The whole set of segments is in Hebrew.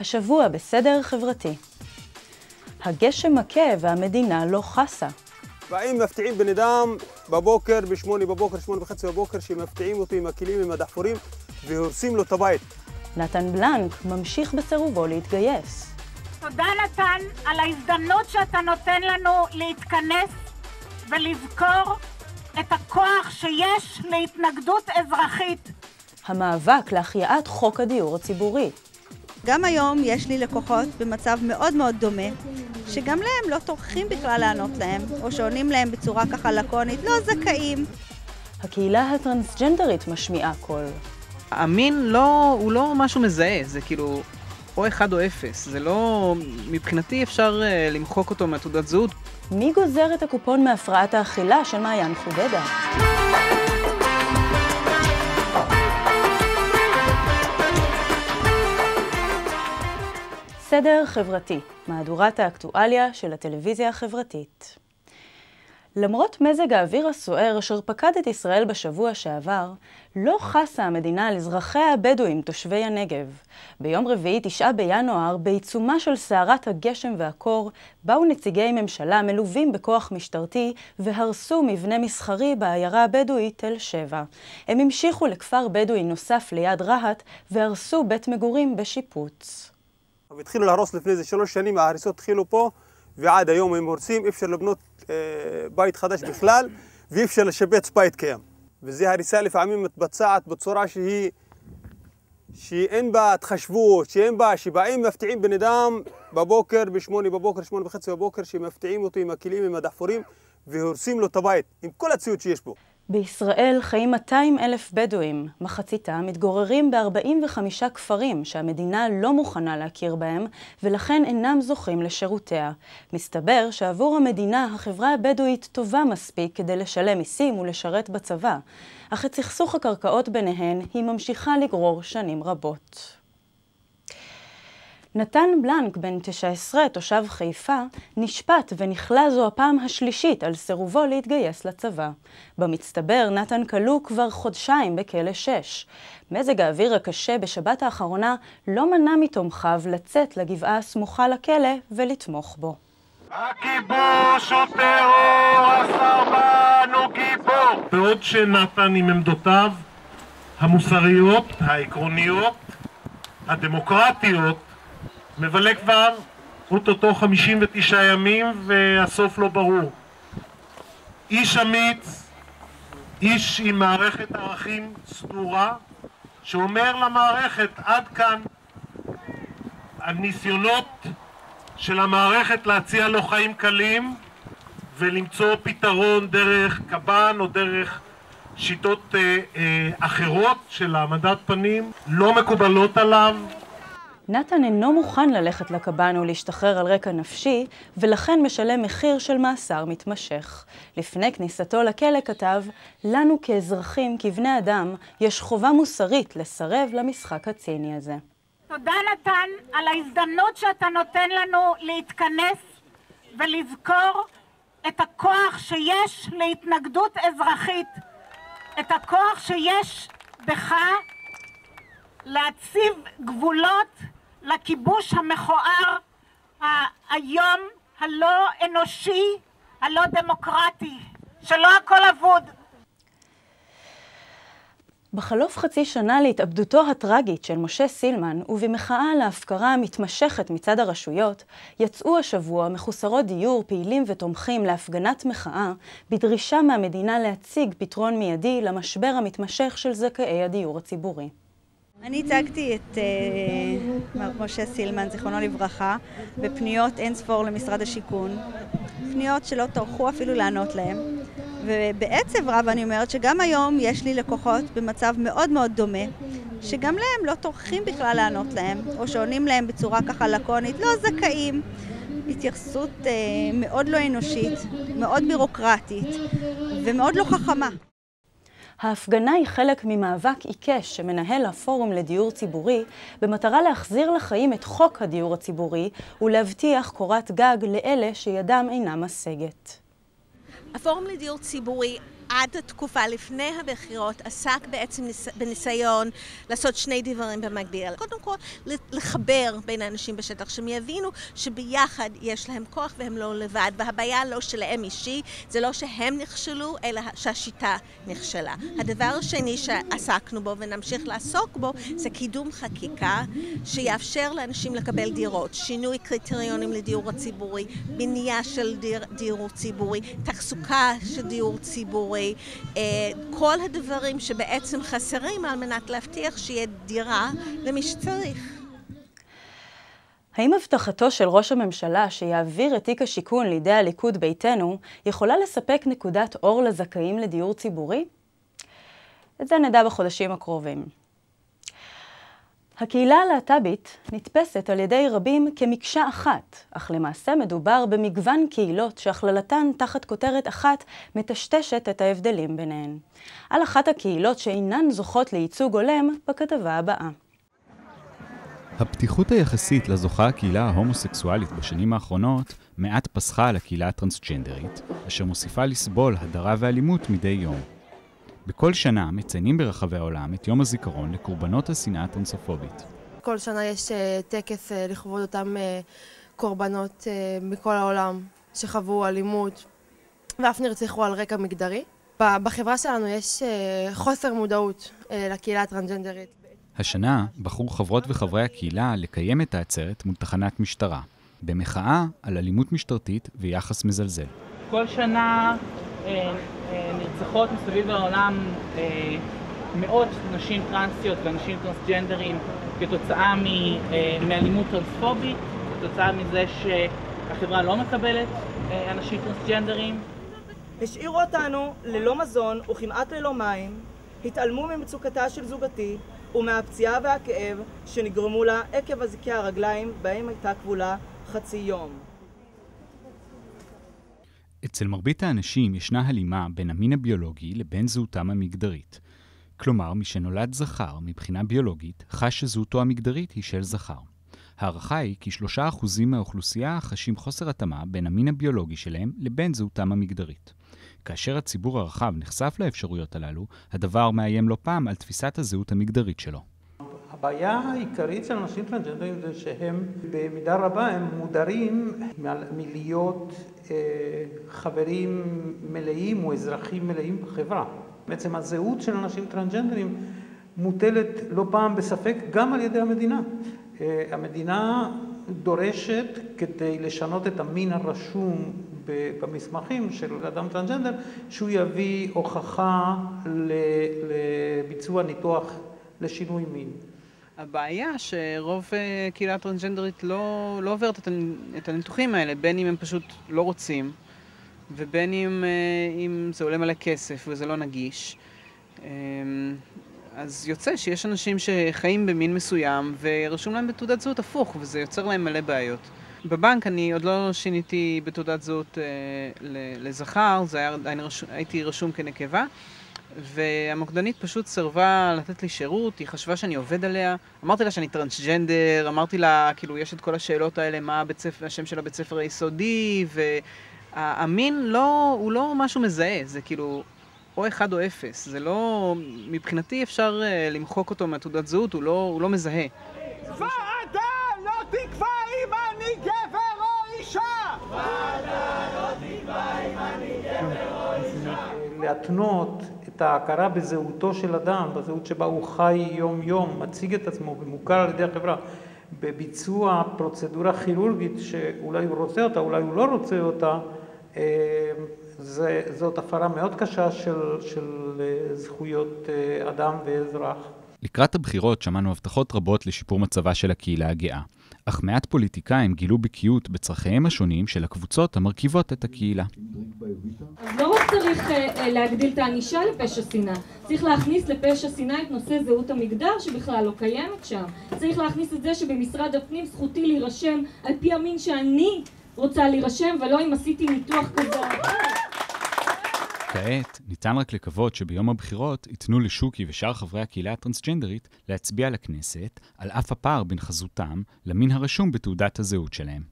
השבוע בסדר חברתי. הגשם מכה והמדינה לא חסה. באים מפתיעים בן אדם בבוקר, בשמונה בבוקר, שמונה וחצי בבוקר, שמפתיעים אותו עם הכלים, עם הדחפורים, והורסים לו את הבית. נתן בלנק ממשיך בסירובו להתגייס. תודה נתן על ההזדמנות שאתה נותן לנו להתכנס ולזכור את הכוח שיש להתנגדות אזרחית. המאבק להחייאת חוק הדיור הציבורי. גם היום יש לי לקוחות במצב מאוד מאוד דומה, שגם להם לא טורחים בכלל לענות להם, או שעונים להם בצורה ככה לקונית, לא זכאים. הקהילה הטרנסג'נדרית משמיעה קול. המין הוא לא משהו מזהה, זה כאילו או אחד או אפס, זה לא, מבחינתי אפשר למחוק אותו מהתעודת זהות. מי גוזר את הקופון מהפרעת האכילה של מעיין חודדה? סדר חברתי, מהדורת האקטואליה של הטלוויזיה החברתית. למרות מזג האוויר הסוער אשר פקד את ישראל בשבוע שעבר, לא חסה המדינה על אזרחיה הבדואים תושבי הנגב. ביום רביעי 9 בינואר, בעיצומה של סערת הגשם והקור, באו נציגי ממשלה מלווים בכוח משטרתי והרסו מבנה מסחרי בעיירה הבדואית תל שבע. הם המשיכו לכפר בדואי נוסף ליד רהט והרסו בית מגורים בשיפוץ. התחילו להרוס לפני זה 3 שנים, ההריסות התחילו פה ועד היום הם הורסים, אי אפשר לבנות בית חדש בכלל ואי אפשר לשבץ בית קיים. וזה הריסה לפעמים מתבצעת בצורה שאין בה התחשבות, שבאים מפתיעים בן אדם בבוקר, בשמונה בבוקר, שמונה וחצי בבוקר, שמפתיעים אותו עם הכלים, עם הדחפורים והורסים לו את הבית, עם כל הציוד שיש בו. בישראל חיים 200,000 בדואים, מחציתם מתגוררים ב45 כפרים שהמדינה לא מוכנה להכיר בהם ולכן אינם זוכים לשירותיה. מסתבר שעבור המדינה החברה הבדואית טובה מספיק כדי לשלם מיסים ולשרת בצבא, אך את סכסוך הקרקעות ביניהן היא ממשיכה לגרור שנים רבות. נתן בלנק, בן 19, תושב חיפה, נשפט ונכלה זו הפעם השלישית על סירובו להתגייס לצבא. במצטבר, נתן כלוא כבר חודשיים בכלא 6. מזג האוויר הקשה בשבת האחרונה לא מנע מתומכיו לצאת לגבעה הסמוכה לכלא ולתמוך בו. הכיבוש הוא טרור, הסרבן הוא גיבור. בעוד שנתן עם עמדותיו המוסריות, העקרוניות, הדמוקרטיות, מבלה כבר אותו 59 ימים והסוף לא ברור. איש אמיץ, איש עם מערכת ערכים סדורה, שאומר למערכת עד כאן. הניסיונות של המערכת להציע לו חיים קלים ולמצוא פתרון דרך קב"ן או דרך שיטות אחרות של העמדת פנים לא מקובלות עליו. נתן אינו מוכן ללכת לקב"ן ולהשתחרר על רקע נפשי, ולכן משלם מחיר של מאסר מתמשך. לפני כניסתו לכלא כתב, לנו כאזרחים, כבני אדם, יש חובה מוסרית לסרב למשחק הציני הזה. תודה נתן על ההזדמנות שאתה נותן לנו להתכנס ולזכור את הכוח שיש להתנגדות אזרחית, את הכוח שיש בך להציב גבולות לכיבוש המכוער, היום הלא אנושי, הלא דמוקרטי, שלא הכל אבוד. בחלוף חצי שנה להתאבדותו הטרגית של משה סילמן, ובמחאה על ההפקרה המתמשכת מצד הרשויות, יצאו השבוע מחוסרות דיור פעילים ותומכים להפגנת מחאה, בדרישה מהמדינה להציג פתרון מיידי למשבר המתמשך של זכאי הדיור הציבורי. אני הצגתי את מר משה סילמן, זיכרונו לברכה, בפניות אינספור למשרד השיכון, פניות שלא טורחו אפילו לענות להם, ובעצב רב אני אומרת שגם היום יש לי לקוחות במצב מאוד מאוד דומה, שגם להם לא טורחים בכלל לענות להם, או שעונים להם בצורה ככה לקונית, לא זכאים. התייחסות מאוד לא אנושית, מאוד בירוקרטית ומאוד לא חכמה. ההפגנה היא חלק ממאבק עיקש שמנהל הפורום לדיור ציבורי במטרה להחזיר לחיים את חוק הדיור הציבורי ולהבטיח קורת גג לאלה שידם אינה משגת. הפורום לדיור ציבורי עד התקופה לפני הבחירות עסק בעצם בניסיון לעשות שני דברים במקביל. קודם כל, לחבר בין האנשים בשטח, שהם יבינו שביחד יש להם כוח והם לא לבד, והבעיה לא שלהם אישי, זה לא שהם נכשלו, אלא שהשיטה נכשלה. הדבר השני שעסקנו בו ונמשיך לעסוק בו, זה קידום חקיקה שיאפשר לאנשים לקבל דירות, שינוי קריטריונים לדיור הציבורי, בנייה של דיור ציבורי, תחזוקה של דיור ציבורי, כל הדברים שבעצם חסרים על מנת להבטיח שיהיה דירה למי שצריך. האם הבטחתו של ראש הממשלה שיעביר את תיק השיכון לידי הליכוד ביתנו יכולה לספק נקודת אור לזכאים לדיור ציבורי? את זה נדע בחודשים הקרובים. הקהילה הלהט"בית נתפסת על ידי רבים כמקשה אחת, אך למעשה מדובר במגוון קהילות שהכללתן תחת כותרת אחת מטשטשת את ההבדלים ביניהן. על אחת הקהילות שאינן זוכות לייצוג הולם בכתבה הבאה. הפתיחות היחסית לזוכה הקהילה ההומוסקסואלית בשנים האחרונות מעט פסחה על הקהילה הטרנסג'נדרית, אשר מוסיפה לסבול הדרה ואלימות מדי יום. בכל שנה מציינים ברחבי העולם את יום הזיכרון לקורבנות השנאה הטרנספובית. כל שנה יש טקס לכבוד אותם קורבנות מכל העולם שחוו אלימות ואף נרצחו על רקע מגדרי. בחברה שלנו יש חוסר מודעות לקהילה הטרנסג'נדרית. השנה בחרו חברות וחברי הקהילה לקיים את העצרת מול תחנת משטרה, במחאה על אלימות משטרתית ויחס מזלזל. כל שנה נרצחות מסביב לעולם מאות נשים טרנסיות ואנשים טרנסג'נדרים כתוצאה מאלימות טרנספובית, כתוצאה מזה שהחברה לא מקבלת אנשים טרנסג'נדרים. השאירו אותנו ללא מזון וכמעט ללא מים, התעלמו ממצוקתה של זוגתי ומהפציעה והכאב שנגרמו לה עקב אזיקי הרגליים בהם הייתה כבולה חצי יום. אצל מרבית האנשים ישנה הלימה בין המין הביולוגי לבין זהותם המגדרית. כלומר, מי שנולד זכר מבחינה ביולוגית חש שזהותו המגדרית היא של זכר. הערכה היא כי 3% מהאוכלוסייה חשים חוסר התאמה בין המין הביולוגי שלהם לבין זהותם המגדרית. כאשר הציבור הרחב נחשף לאפשרויות הללו, הדבר מאיים לא פעם על תפיסת הזהות המגדרית שלו. הבעיה העיקרית של אנשים טרנסג'נדרים זה שהם במידה רבה הם מודרים מלהיות חברים מלאים או אזרחים מלאים בחברה. בעצם הזהות של אנשים טרנסג'נדרים מוטלת לא פעם בספק גם על ידי המדינה. המדינה דורשת כדי לשנות את המין הרשום במסמכים של אדם טרנסג'נדר, שהוא יביא הוכחה לביצוע ניתוח לשינוי מין. הבעיה שרוב קהילה טרנסג'נדרית לא עוברת את הניתוחים האלה, בין אם הם פשוט לא רוצים, ובין אם זה עולה מלא כסף וזה לא נגיש. אז יוצא שיש אנשים שחיים במין מסוים ורשום להם בתעודת זהות הפוך, וזה יוצר להם מלא בעיות. בבנק אני עוד לא שיניתי בתעודת זהות לזכר, הייתי רשום כנקבה, והמוקדנית פשוט סרבה לתת לי שירות, היא חשבה שאני עובד עליה, אמרתי לה שאני טרנסג'נדר, אמרתי לה, כאילו, יש את כל השאלות האלה, מה השם של הבית ספר היסודי, והמין הוא לא משהו מזהה, זה כאילו או אחד או אפס, זה לא, מבחינתי אפשר למחוק אותו מהתעודת זהות, הוא לא מזהה. ועדה לא תקבע אם אני גבר או אישה! ועדה לא תקבע אם אני גבר או אישה! להתנות את ההכרה בזהותו של אדם, בזהות שבה הוא חי יום-יום, מציג את עצמו ומוכר על ידי החברה, בביצוע פרוצדורה כירורגית שאולי הוא רוצה אותה, אולי הוא לא רוצה אותה, זאת הפרה מאוד קשה של זכויות אדם ואזרח. לקראת הבחירות שמענו הבטחות רבות לשיפור מצבה של הקהילה הגאה, אך מעט פוליטיקאים גילו בקיאות בצרכיהם השונים של הקבוצות המרכיבות את הקהילה. אז לא רק צריך להגדיל את הענישה לפשע שנאה, צריך להכניס לפשע שנאה את נושא זהות המגדר שבכלל לא קיימת שם. צריך להכניס את זה שבמשרד הפנים זכותי להירשם על פי המין שאני רוצה להירשם ולא אם עשיתי ניתוח כזה. כעת ניתן רק לקוות שביום הבחירות ייתנו לשוקי ושאר חברי הקהילה הטרנסג'נדרית להצביע לכנסת על אף הפער בין חזותם למין הרשום בתעודת הזהות שלהם.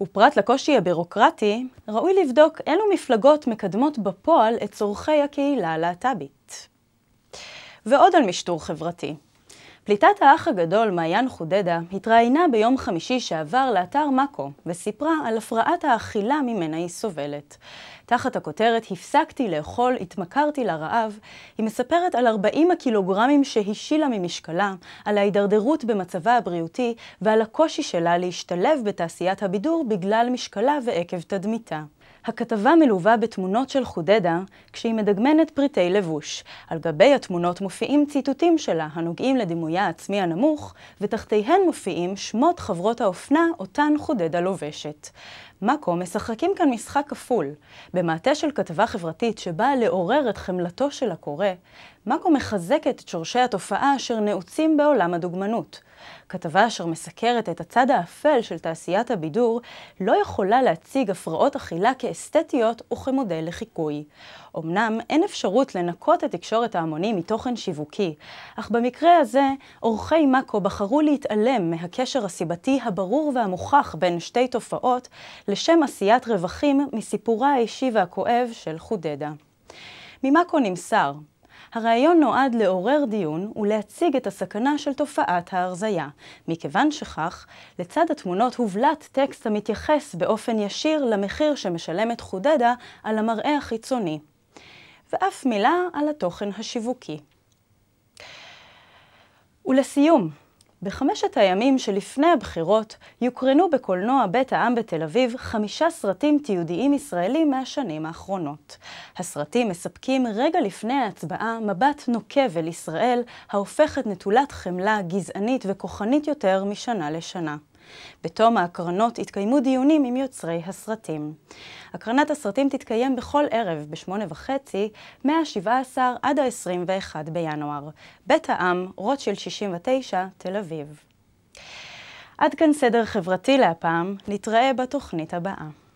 ופרט לקושי הבירוקרטי, ראוי לבדוק אילו מפלגות מקדמות בפועל את צורכי הקהילה הלהט"בית. ועוד על משטור חברתי. פליטת האח הגדול מעיין חודדה התראיינה ביום חמישי שעבר לאתר מקו וסיפרה על הפרעת האכילה ממנה היא סובלת. תחת הכותרת "הפסקתי לאכול, התמכרתי לרעב", היא מספרת על 40 הקילוגרמים שהשילה ממשקלה, על ההידרדרות במצבה הבריאותי ועל הקושי שלה להשתלב בתעשיית הבידור בגלל משקלה ועקב תדמיתה. הכתבה מלווה בתמונות של חודדה כשהיא מדגמנת פריטי לבוש. על גבי התמונות מופיעים ציטוטים שלה הנוגעים לדימויה העצמי הנמוך, ותחתיהן מופיעים שמות חברות האופנה אותן חודדה לובשת. מקו משחקים כאן משחק כפול. במעטה של כתבה חברתית שבאה לעורר את חמלתו של הקורא, מקו מחזקת את שורשי התופעה אשר נעוצים בעולם הדוגמנות. כתבה אשר מסקרת את הצד האפל של תעשיית הבידור לא יכולה להציג הפרעות אכילה כאסתטיות וכמודל לחיקוי. אמנם אין אפשרות לנקות את תקשורת ההמונים מתוכן שיווקי, אך במקרה הזה עורכי מקו בחרו להתעלם מהקשר הסיבתי הברור והמוכח בין שתי תופעות לשם עשיית רווחים מסיפורה האישי והכואב של חודדה. ממקו נמסר, הרעיון נועד לעורר דיון ולהציג את הסכנה של תופעת ההרזיה. מכיוון שכך, לצד התמונות הובלט טקסט המתייחס באופן ישיר למחיר שמשלמת חודדה על המראה החיצוני. ואף מילה על התוכן השיווקי. ולסיום, בחמשת הימים שלפני הבחירות יוקרנו בקולנוע בית העם בתל אביב 5 סרטים תיעודיים ישראלים מהשנים האחרונות. הסרטים מספקים רגע לפני ההצבעה מבט נוקב אל ישראל, ההופכת נטולת חמלה, גזענית וכוחנית יותר משנה לשנה. בתום ההקרנות התקיימו דיונים עם יוצרי הסרטים. הקרנת הסרטים תתקיים בכל ערב ב8:30, מה-17 עד ה-21 בינואר. בית העם, רוטשילד 69, תל אביב. עד כאן סדר חברתי להפעם, נתראה בתוכנית הבאה.